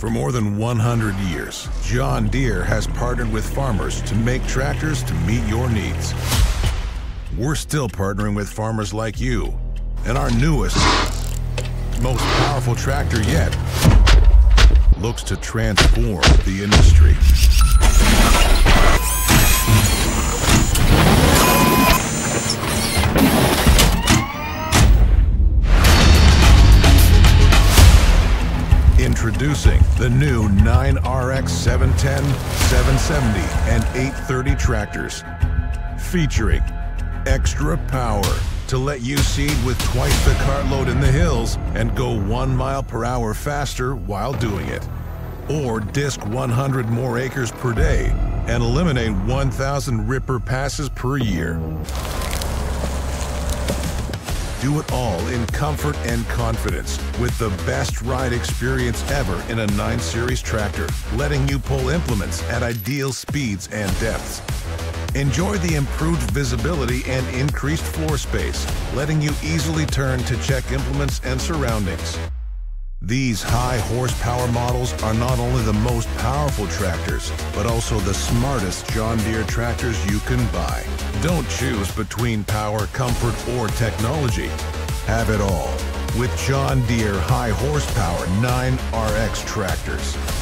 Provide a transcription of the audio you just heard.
For more than 100 years, John Deere has partnered with farmers to make tractors to meet your needs. We're still partnering with farmers like you, and our newest, most powerful tractor yet looks to transform the industry. Introducing the new 9RX 710, 770, and 830 tractors, featuring extra power to let you seed with twice the cartload in the hills and go 1 mile per hour faster while doing it, or disc 100 more acres per day and eliminate 1,000 ripper passes per year. Do it all in comfort and confidence with the best ride experience ever in a 9 Series tractor, letting you pull implements at ideal speeds and depths. Enjoy the improved visibility and increased floor space, letting you easily turn to check implements and surroundings. These high horsepower models are not only the most powerful tractors, but also the smartest John Deere tractors you can buy. Don't choose between power, comfort, or technology. Have it all with John Deere high horsepower 9RX tractors.